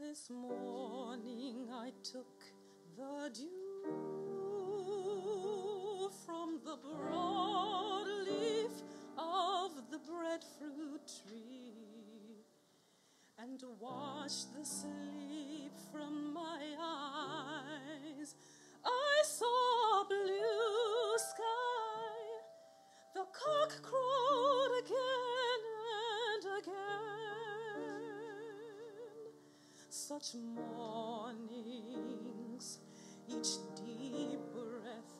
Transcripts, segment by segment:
This morning I took the dew from the broad leaf of the breadfruit tree and washed the sleep from my eyes. I saw blue sky, the cock crowed again and again. Such mornings, each deep breath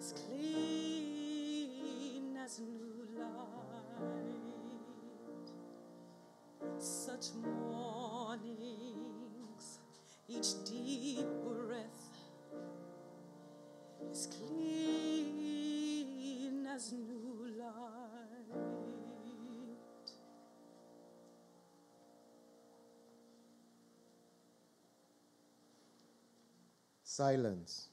is clean as new light. Such mornings, each deep breath is clean as new light. Silence.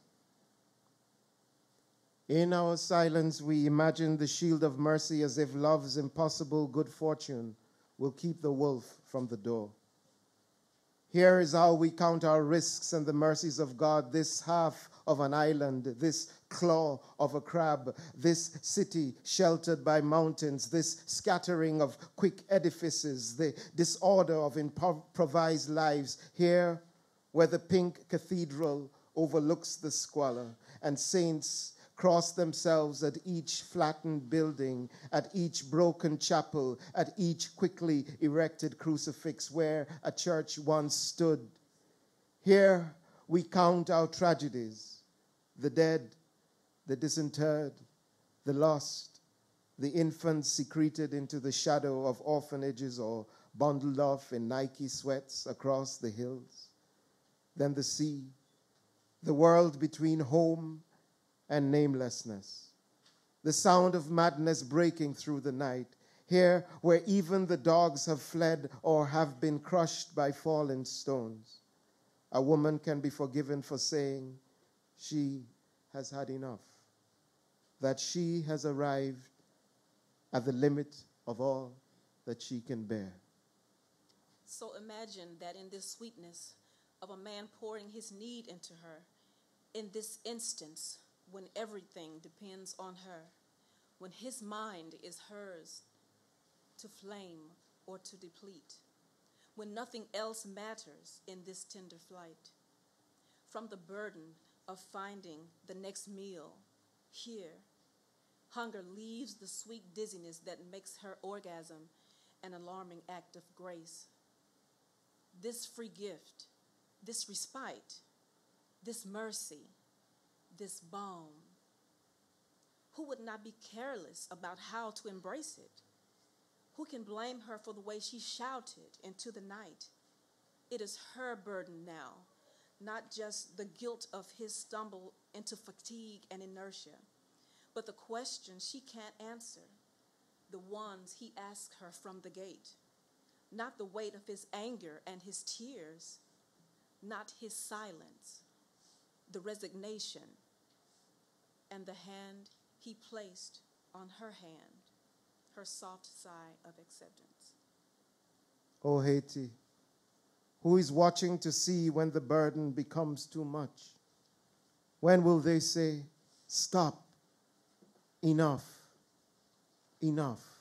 In our silence, we imagine the shield of mercy as if love's impossible good fortune will keep the wolf from the door. Here is how we count our risks and the mercies of God, this half of an island, this claw of a crab, this city sheltered by mountains, this scattering of quick edifices, the disorder of improvised lives, here where the pink cathedral overlooks the squalor, and saints cross themselves at each flattened building, at each broken chapel, at each quickly erected crucifix where a church once stood. Here we count our tragedies, the dead, the disinterred, the lost, the infants secreted into the shadow of orphanages or bundled off in Nike sweats across the hills. Then the sea, the world between home and namelessness, the sound of madness breaking through the night, here where even the dogs have fled or have been crushed by fallen stones. A woman can be forgiven for saying she has had enough, that she has arrived at the limit of all that she can bear. So imagine that in this sweetness of a man pouring his need into her, in this instance, when everything depends on her, when his mind is hers to flame or to deplete, when nothing else matters in this tender flight. From the burden of finding the next meal, here, hunger leaves the sweet dizziness that makes her orgasm an alarming act of grace. This free gift, this respite, this mercy, this balm. Who would not be careless about how to embrace it? Who can blame her for the way she shouted into the night? It is her burden now, not just the guilt of his stumble into fatigue and inertia, but the question she can't answer, the ones he asked her from the gate, not the weight of his anger and his tears, not his silence, the resignation, and the hand he placed on her hand, her soft sigh of acceptance. Oh, Haiti, who is watching to see when the burden becomes too much? When will they say, stop, enough, enough?